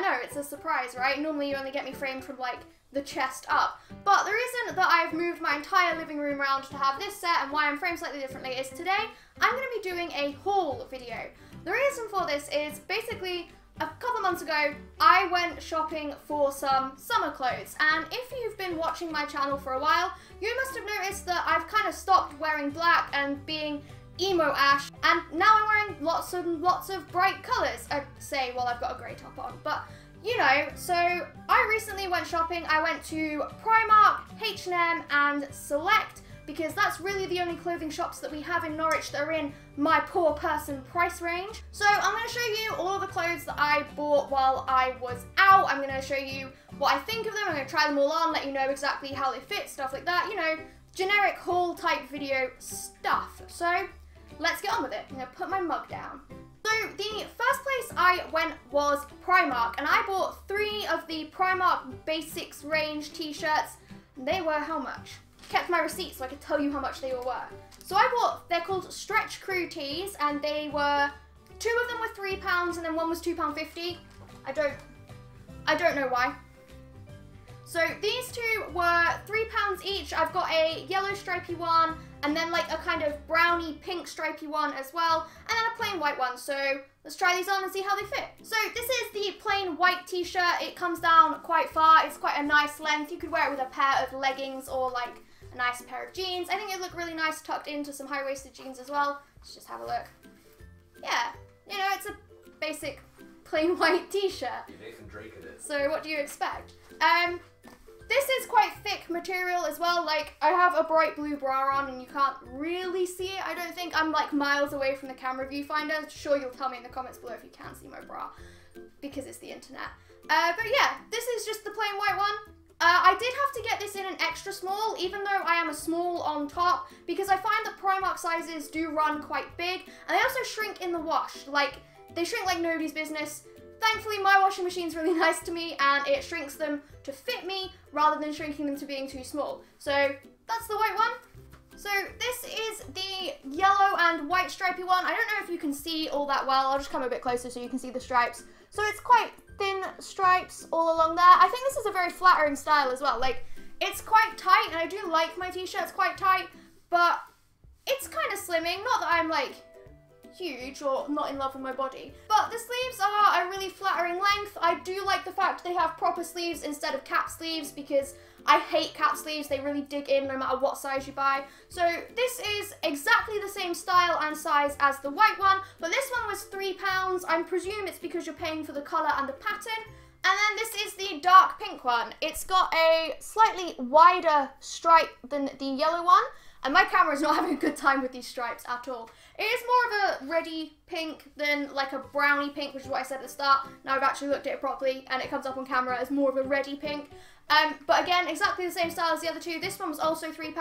I know, it's a surprise, right? Normally you only get me framed from like the chest up. But the reason that I've moved my entire living room around to have this set and why I'm framed slightly differently is today I'm going to be doing a haul video. The reason for this is basically a couple months ago, I went shopping for some summer clothes, and if you've been watching my channel for a while, you must have noticed that I've kind of stopped wearing black and being emo Ash, and now I'm wearing lots and lots of bright colours. I'd say, well, I've got a grey top on, but you know, so I recently went shopping. I went to Primark, H&M, and Select, because that's really the only clothing shops that we have in Norwich that are in my poor person price range. So I'm going to show you all the clothes that I bought while I was out. I'm going to show you what I think of them. I'm going to try them all on, let you know exactly how they fit, stuff like that. You know, generic haul type video stuff. So let's get on with it. I'm going to put my mug down. So the first place I went was Primark, and I bought 3 of the Primark Basics range t-shirts. They were how much? Kept my receipt so I could tell you how much they all were. So I bought, they're called Stretch Crew tees, and they were, 2 of them were £3 and then one was £2.50. I don't know why. So these 2 were £3 each. I've got a yellow stripy one and then like a kind of browny pink stripy one as well, and then a plain white one. So let's try these on and see how they fit. So this is the plain white t-shirt. It comes down quite far. It's quite a nice length. You could wear it with a pair of leggings or like a nice pair of jeans. I think it'd look really nice tucked into some high-waisted jeans as well. Let's just have a look. Yeah, you know, it's a basic plain white t-shirt. Nathan Drake in it. So what do you expect? This is quite thick material as well. Like, I have a bright blue bra on and you can't really see it, I don't think. I'm like miles away from the camera viewfinder. Sure, you'll tell me in the comments below if you can see my bra, because it's the internet. But yeah, this is just the plain white one. I did have to get this in an extra small, even though I am a small on top, because I find that Primark sizes do run quite big, and they also shrink in the wash. Like, they shrink like nobody's business. Thankfully, my washing machine's really nice to me, and it shrinks them to fit me, rather than shrinking them to being too small. So, that's the white one. So, this is the yellow and white stripy one. I don't know if you can see all that well. I'll just come a bit closer so you can see the stripes. So, it's quite thin stripes all along there. I think this is a very flattering style as well. Like, it's quite tight, and I do like my t-shirts quite tight, but it's kind of slimming. Not that I'm like huge or not in love with my body, but the sleeves are a really flattering length. I do like the fact they have proper sleeves instead of cap sleeves, because I hate cap sleeves. They really dig in no matter what size you buy. So this is exactly the same style and size as the white one, but this one was £3. I presume it's because you're paying for the colour and the pattern. And then this is the dark pink one. It's got a slightly wider stripe than the yellow one, and my camera's not having a good time with these stripes at all. It is more of a reddy pink than like a browny pink, which is what I said at the start. Now I've actually looked at it properly and it comes up on camera as more of a reddy pink. But again, exactly the same style as the other 2. This one was also £3.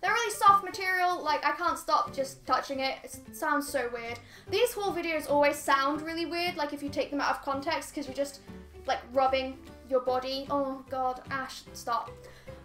They're really soft material, like I can't stop just touching it. It sounds so weird. These haul videos always sound really weird, like if you take them out of context, because you're just like rubbing your body. Oh God, Ash, stop.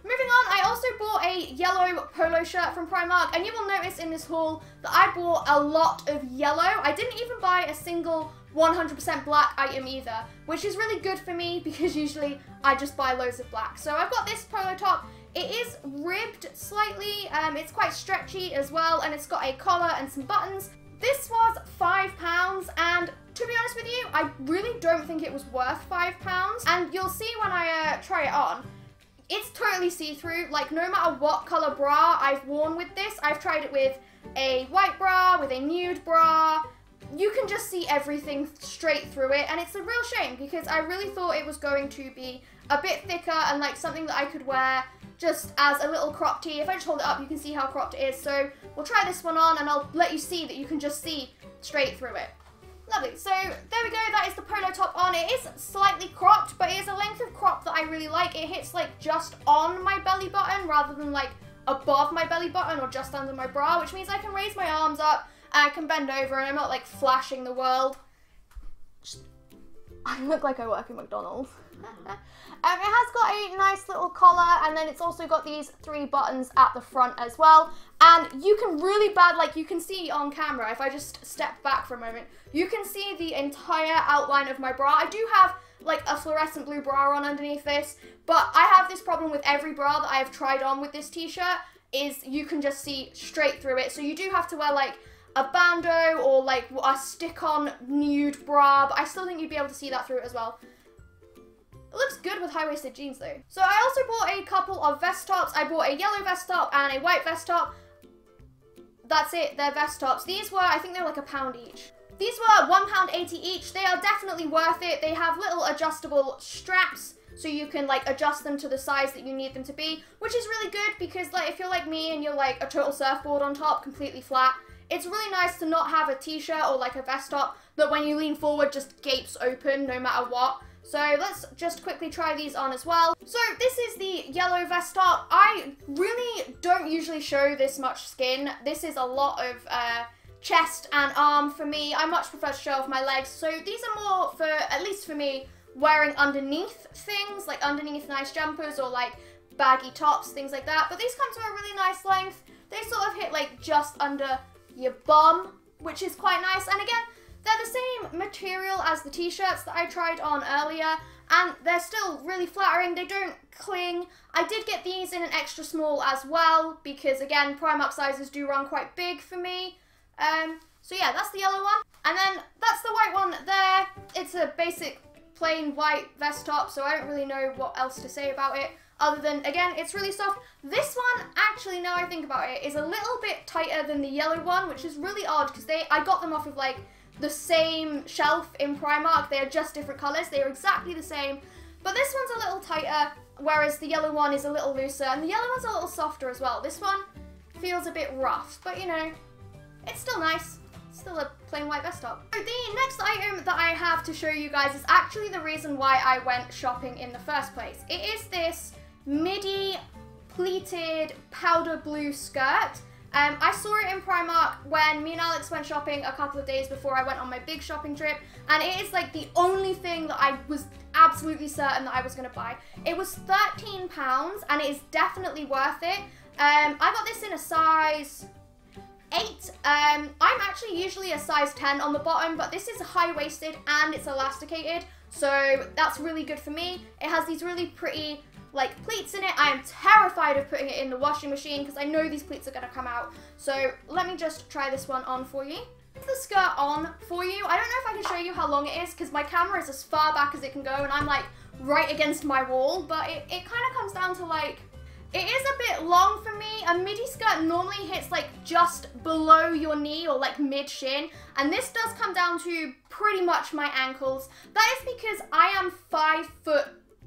Moving on, I also bought a yellow polo shirt from Primark, and you will notice in this haul that I bought a lot of yellow. I didn't even buy a single 100% black item either, which is really good for me because usually I just buy loads of black. So I've got this polo top. It is ribbed slightly, it's quite stretchy as well, and it's got a collar and some buttons. This was £5, and to be honest with you, I really don't think it was worth £5, and you'll see when I try it on. It's totally see-through. Like, no matter what colour bra I've worn with this, I've tried it with a white bra, with a nude bra, you can just see everything straight through it, and it's a real shame because I really thought it was going to be a bit thicker and like something that I could wear just as a little crop tee. If I just hold it up, you can see how cropped it is. So we'll try this one on and I'll let you see that you can just see straight through it. Lovely. So there we go, that is the polo top on. It is slightly cropped, but it is a length of crop that I really like. It hits like just on my belly button rather than like above my belly button or just under my bra, which means I can raise my arms up, I can bend over, and I'm not like flashing the world. I look like I work at McDonald's. It has got a nice little collar, and then it's also got these 3 buttons at the front as well, and you can really bad, like you can see on camera if I just step back for a moment, you can see the entire outline of my bra. I do have like a fluorescent blue bra on underneath this. But I have this problem with every bra that I have tried on with this t-shirt, is you can just see straight through it. So you do have to wear like a bandeau or like a stick-on nude bra, but I still think you'd be able to see that through it as well. It looks good with high-waisted jeans though. So I also bought a couple of vest tops. I bought a yellow vest top and a white vest top. That's it, they're vest tops. These were, I think they were like £1 each. These were £1.80 each. They are definitely worth it. They have little adjustable straps, so you can like adjust them to the size that you need them to be, which is really good because like if you're like me and you're like a total surfboard on top, completely flat, it's really nice to not have a t-shirt or like a vest top that when you lean forward just gapes open no matter what. So let's just quickly try these on as well. So this is the yellow vest top. I really don't usually show this much skin. This is a lot of chest and arm for me. I much prefer to show off my legs. So these are more for, at least for me, wearing underneath things, like underneath nice jumpers or like baggy tops, things like that. But these come to a really nice length. They sort of hit like just under your bum, which is quite nice. And again, they're the same material as the t-shirts that I tried on earlier, and they're still really flattering. They don't cling. I did get these in an extra small as well, because again, Primark sizes do run quite big for me. So yeah, that's the yellow one. And then that's the white one there. It's a basic plain white vest top, so I don't really know what else to say about it, other than, again, it's really soft. This one, actually, now I think about it, is a little bit tighter than the yellow one, which is really odd, because I got them off of, like, the same shelf in Primark. They are just different colours. They are exactly the same, but this one's a little tighter, whereas the yellow one is a little looser, and the yellow one's a little softer as well. This one feels a bit rough, but, you know, it's still nice. Still a plain white vest top. So the next item that I have to show you guys is actually the reason why I went shopping in the first place. It is this midi pleated powder blue skirt. I saw it in Primark when me and Alex went shopping a couple of days before I went on my big shopping trip, and it is like the only thing that I was absolutely certain that I was going to buy. It was £13 and it is definitely worth it. I got this in a size 8. I'm actually usually a size 10 on the bottom, but this is high-waisted and it's elasticated, so that's really good for me. It has these really pretty like pleats in it. I am terrified of putting it in the washing machine because I know these pleats are going to come out. So let me just try this one on for you. Put the skirt on for you. I don't know if I can show you how long it is because my camera is as far back as it can go and I'm like right against my wall, but it kind of comes down to like, it is a bit long for me. A midi skirt normally hits like just below your knee or like mid-shin, and this does come down to pretty much my ankles. That is because I am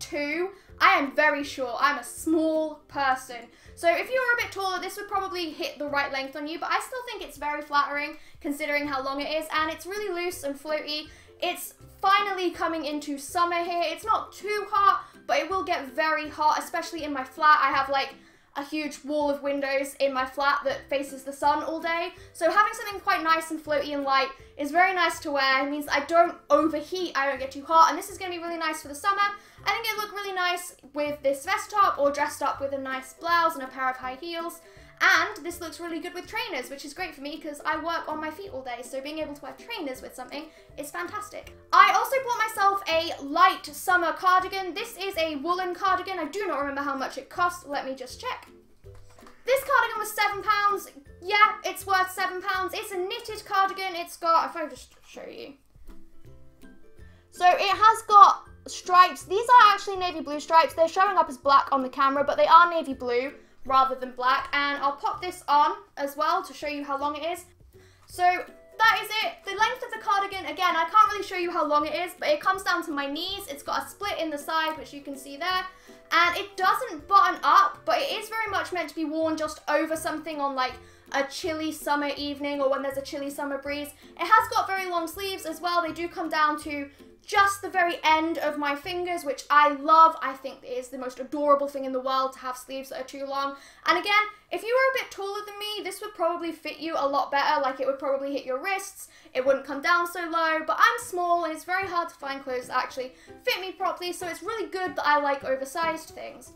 5'2". I am very short. I'm a small person. So if you were a bit taller, this would probably hit the right length on you, but I still think it's very flattering considering how long it is, and it's really loose and floaty. It's finally coming into summer here. It's not too hot, but it will get very hot, especially in my flat. I have like a huge wall of windows in my flat that faces the sun all day. So having something quite nice and floaty and light is very nice to wear. It means I don't overheat, I don't get too hot, and this is going to be really nice for the summer. I think it would look really nice with this vest top or dressed up with a nice blouse and a pair of high heels. And this looks really good with trainers, which is great for me because I work on my feet all day, so being able to wear trainers with something is fantastic. I also bought myself a light summer cardigan. This is a woolen cardigan. I do not remember how much it cost. Let me just check. This cardigan was £7. Yeah, it's worth £7. It's a knitted cardigan. It's got, if I just show you. So it has got stripes. These are actually navy blue stripes. They're showing up as black on the camera, but they are navy blue rather than black, and I'll pop this on as well to show you how long it is. So that is it. The length of the cardigan, again, I can't really show you how long it is, but it comes down to my knees. It's got a split in the side, which you can see there, and it doesn't button up, but it is very much meant to be worn just over something on like a chilly summer evening or when there's a chilly summer breeze. It has got very long sleeves as well. They do come down to just the very end of my fingers, which I love. I think it is the most adorable thing in the world to have sleeves that are too long. And again, if you were a bit taller than me, this would probably fit you a lot better. Like, it would probably hit your wrists. It wouldn't come down so low, but I'm small and it's very hard to find clothes that actually fit me properly, so it's really good that I like oversized things.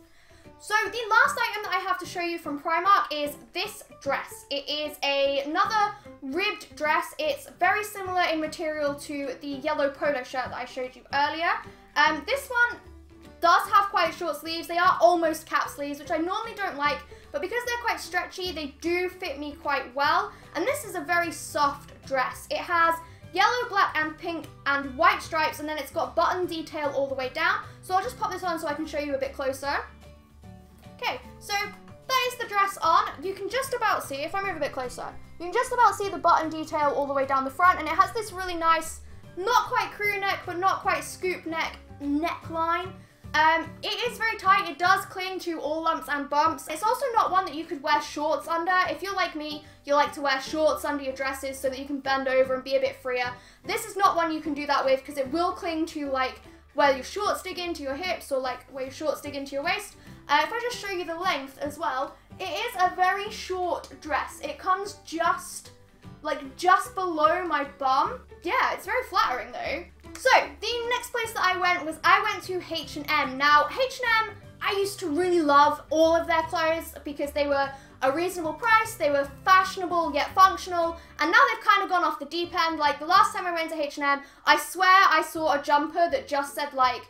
So the last item that I have to show you from Primark is this dress. It is another ribbed dress. It's very similar in material to the yellow polo shirt that I showed you earlier. This one does have quite short sleeves. They are almost cap sleeves, which I normally don't like, but because they're quite stretchy, they do fit me quite well. And this is a very soft dress. It has yellow, black, and pink, and white stripes, and then it's got button detail all the way down. So I'll just pop this on so I can show you a bit closer. Okay, so that is the dress on. You can just about see, if I move a bit closer, you can just about see the button detail all the way down the front, and it has this really nice, not quite crew neck, but not quite scoop neck neckline. It is very tight. It does cling to all lumps and bumps. It's also not one that you could wear shorts under. If you're like me, you like to wear shorts under your dresses so that you can bend over and be a bit freer. This is not one you can do that with because it will cling to like where your shorts dig into your hips or like where your shorts dig into your waist. If I just show you the length as well, it is a very short dress. It comes just below my bum. Yeah, it's very flattering though. So, the next place that I went to H&M. Now, H&M, I used to really love all of their clothes because they were a reasonable price, they were fashionable yet functional, and now they've kind of gone off the deep end. Like, the last time I went to H&M, I swear I saw a jumper that just said, like,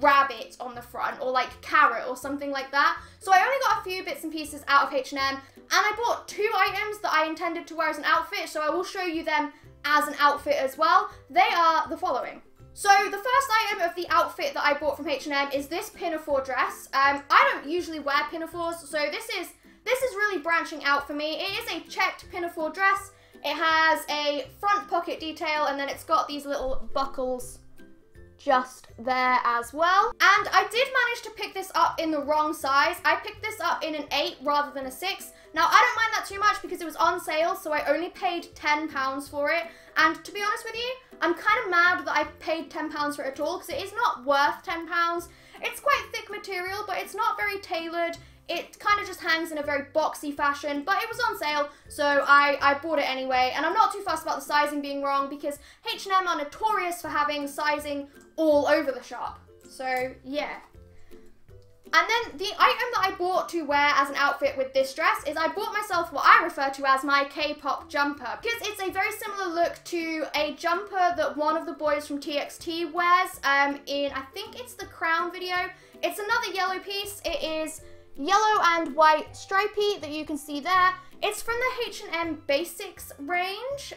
rabbit on the front or like carrot or something like that. So I only got a few bits and pieces out of H&M, and I bought two items that I intended to wear as an outfit, so I will show you them as an outfit as well. They are the following. So the first item of the outfit that I bought from H&M is this pinafore dress. I don't usually wear pinafores, so this is really branching out for me. It is a checked pinafore dress. It has a front pocket detail, and then it's got these little buckles just there as well. And I did manage to pick this up in the wrong size. I picked this up in an 8 rather than a 6. Now, I don't mind that too much because it was on sale, so I only paid £10 for it. And to be honest with you, I'm kind of mad that I paid £10 for it at all because it is not worth £10. It's quite thick material, but it's not very tailored. It kind of just hangs in a very boxy fashion, but it was on sale, so I bought it anyway. And I'm not too fussed about the sizing being wrong because H&M are notorious for having sizing all over the shop. So, yeah. And then the item that I bought to wear as an outfit with this dress is I bought myself what I refer to as my K-pop jumper, because it's a very similar look to a jumper that one of the boys from TXT wears in, I think it's the Crown video. It's another yellow piece. It is yellow and white stripy that you can see there. It's from the H&M Basics range,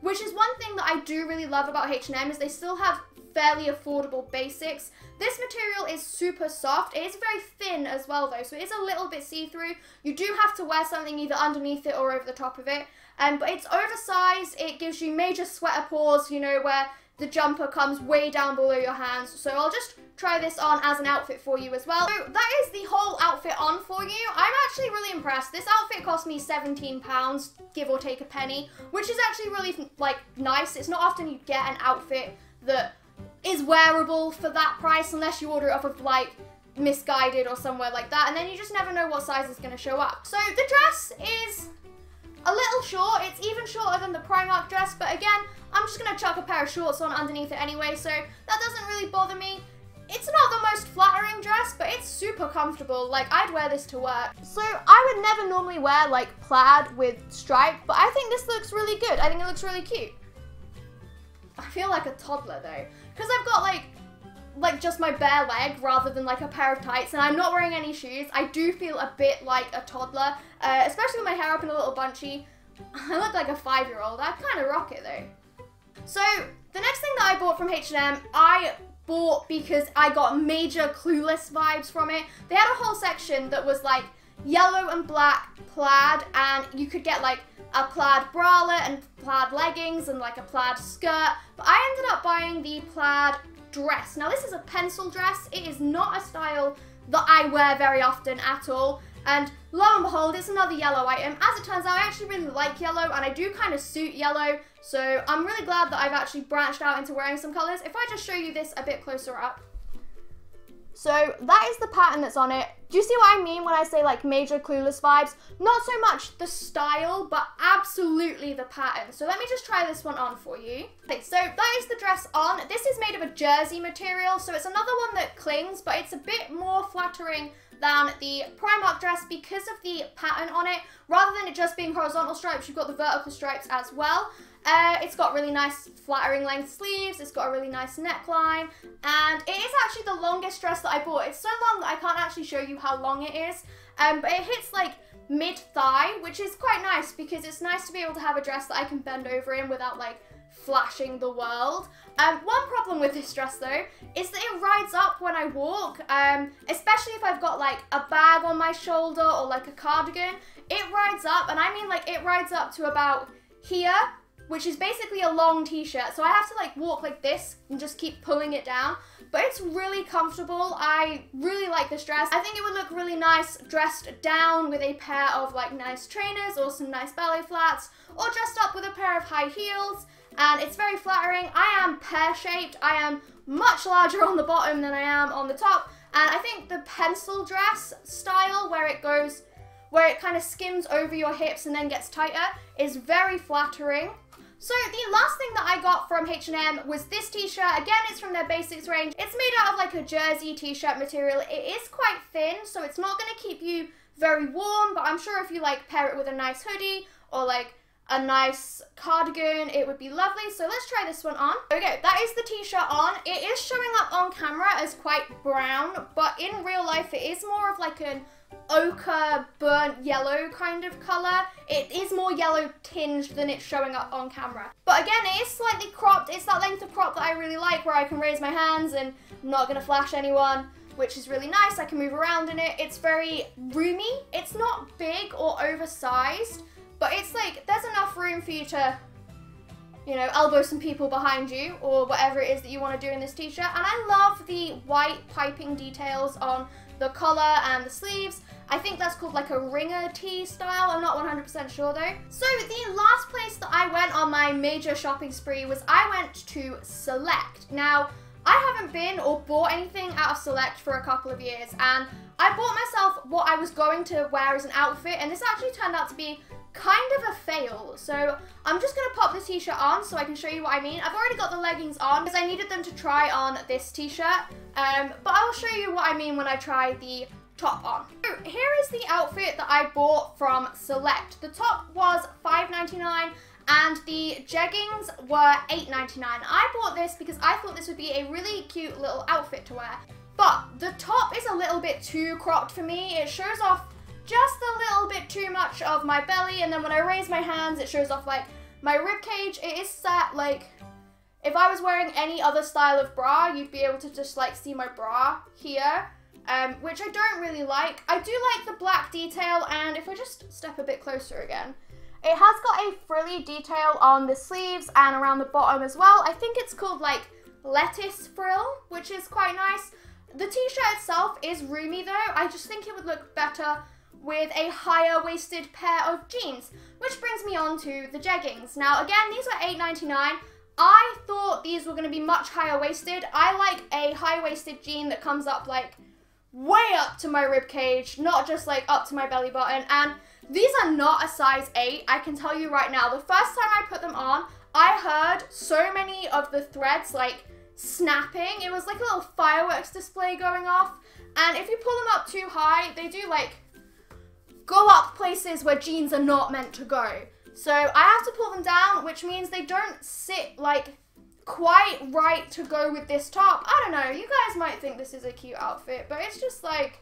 which is one thing that I do really love about H&M is they still have fairly affordable basics. This material is super soft. It is very thin as well though, so it is a little bit see-through. You do have to wear something either underneath it or over the top of it, but it's oversized. It gives you major sweater paws, you know, where the jumper comes way down below your hands. So I'll just try this on as an outfit for you as well. So that is the whole outfit on for you. I'm actually really impressed. This outfit cost me £17, give or take a penny, which is actually really like nice. It's not often you get an outfit that is wearable for that price unless you order it off of like Misguided or somewhere like that, and then you just never know what size is going to show up. So the dress is a little short. It's even shorter than the Primark dress, but again, I'm just going to chuck a pair of shorts on underneath it anyway, so that doesn't really bother me. It's not the most flattering dress, but it's super comfortable. Like, I'd wear this to work. So I would never normally wear like plaid with stripe, but I think this looks really good. I think it looks really cute. I feel like a toddler though, because I've got like just my bare leg rather than like a pair of tights, and I'm not wearing any shoes. I do feel a bit like a toddler, especially with my hair up in a little bunchy. I look like a 5-year-old. I kind of rock it though. So the next thing that I bought from H&M, I bought because I got major Clueless vibes from it. They had a whole section that was like yellow and black plaid, and you could get like a plaid bralette and plaid leggings and like a plaid skirt, but I ended up buying the plaid dress. Now this is a pencil dress. It is not a style that I wear very often at all, and lo and behold, it's another yellow item. As it turns out, I actually really like yellow, and I do kind of suit yellow, so I'm really glad that I've actually branched out into wearing some colours. If I just show you this a bit closer up. So that is the pattern that's on it. Do you see what I mean when I say like major Clueless vibes? Not so much the style, but absolutely the pattern. So let me just try this one on for you. Okay, so that is the dress on. This is made of a jersey material, so it's another one that clings, but it's a bit more flattering than the Primark dress because of the pattern on it. Rather than it just being horizontal stripes, you've got the vertical stripes as well. It's got really nice flattering length sleeves, it's got a really nice neckline, and it is actually the longest dress that I bought. It's so long that I can't actually show you how long it is. But it hits like mid-thigh, which is quite nice because it's nice to be able to have a dress that I can bend over in without like flashing the world. One problem with this dress though is that it rides up when I walk, especially if I've got like a bag on my shoulder or like a cardigan. It rides up, and I mean like it rides up to about here, which is basically a long t-shirt, so I have to like walk like this and just keep pulling it down. But it's really comfortable. I really like this dress. I think it would look really nice dressed down with a pair of like nice trainers or some nice ballet flats, or dressed up with a pair of high heels, and it's very flattering. I am pear-shaped. I am much larger on the bottom than I am on the top, and I think the pencil dress style where it kind of skims over your hips and then gets tighter is very flattering. So the last thing that I got from H&M was this t-shirt. Again, it's from their basics range. It's made out of like a jersey t-shirt material. It is quite thin, so it's not going to keep you very warm, but I'm sure if you like pair it with a nice hoodie or like a nice cardigan, it would be lovely. So let's try this one on. Okay, that is the t-shirt on. It is showing up on camera as quite brown, but in real life it is more of like an ochre burnt yellow kind of color. It is more yellow tinged than it's showing up on camera. But again, it is slightly cropped. It's that length of crop that I really like, where I can raise my hands and I'm not gonna flash anyone, which is really nice. I can move around in it. It's very roomy. It's not big or oversized, but it's like there's enough room for you to, you know, elbow some people behind you or whatever it is that you want to do in this t-shirt. And I love the white piping details on the collar and the sleeves. I think that's called like a ringer tee style. I'm not 100% sure though. So the last place that I went on my major shopping spree was I went to Select. Now, I haven't been or bought anything out of Select for a couple of years, and I bought myself what I was going to wear as an outfit, and this actually turned out to be kind of a fail. So I'm just gonna pop this t-shirt on so I can show you what I mean. I've already got the leggings on because I needed them to try on this t-shirt, but I'll show you what I mean when I try the top on. So here is the outfit that I bought from Select. The top was $5.99 and the jeggings were $8.99. I bought this because I thought this would be a really cute little outfit to wear, but the top is a little bit too cropped for me. It shows off just a little bit too much of my belly, and then when I raise my hands it shows off like my rib cage. It is set like, if I was wearing any other style of bra, you'd be able to just like see my bra here, which I don't really like. I do like the black detail, and if I just step a bit closer again, it has got a frilly detail on the sleeves and around the bottom as well. I think it's called like lettuce frill, which is quite nice. The t-shirt itself is roomy though. I just think it would look better with a higher waisted pair of jeans, which brings me on to the jeggings. Now again, these were $8.99. I thought these were going to be much higher waisted. I like a high waisted jean that comes up like way up to my rib cage, not just like up to my belly button, and these are not a size 8, I can tell you right now. The first time I put them on, I heard so many of the threads like snapping. It was like a little fireworks display going off, and if you pull them up too high, they do like go up places where jeans are not meant to go. So I have to pull them down, which means they don't sit like quite right to go with this top. I don't know, you guys might think this is a cute outfit, but it's just like,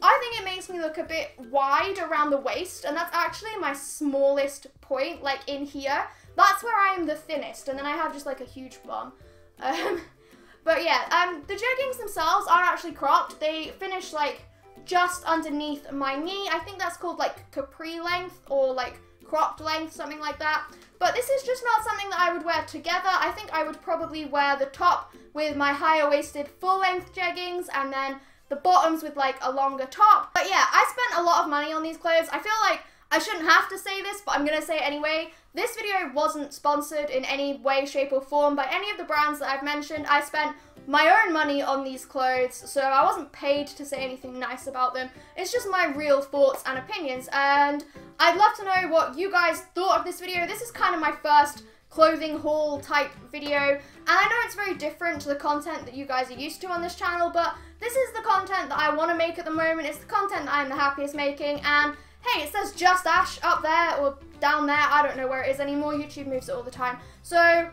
I think it makes me look a bit wide around the waist, and that's actually my smallest point, like in here. That's where I am the thinnest, and then I have just like a huge bum. But yeah, the jeggings themselves are actually cropped. They finish like just underneath my knee. I think that's called like capri length or like cropped length, something like that. But this is just not something that I would wear together. I think I would probably wear the top with my higher waisted full length jeggings, and then the bottoms with like a longer top. But yeah, I spent a lot of money on these clothes. I feel like I shouldn't have to say this, but I'm gonna say it anyway. This video wasn't sponsored in any way, shape or form by any of the brands that I've mentioned. I spent my own money on these clothes, so I wasn't paid to say anything nice about them. It's just my real thoughts and opinions, and I'd love to know what you guys thought of this video. This is kind of my first clothing haul type video, and I know it's very different to the content that you guys are used to on this channel, but this is the content that I want to make at the moment. It's the content that I'm the happiest making, and hey, it says Just Ash up there or down there. I don't know where it is anymore. YouTube moves it all the time. So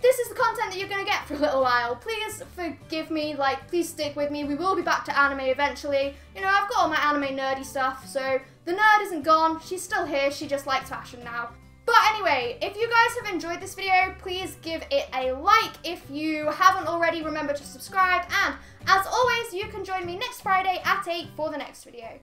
this is the content that you're going to get for a little while. Please forgive me, like, please stick with me. We will be back to anime eventually. You know, I've got all my anime nerdy stuff, so the nerd isn't gone. She's still here. She just likes fashion now. But anyway, if you guys have enjoyed this video, please give it a like. If you haven't already, remember to subscribe. And as always, you can join me next Friday at 8 for the next video.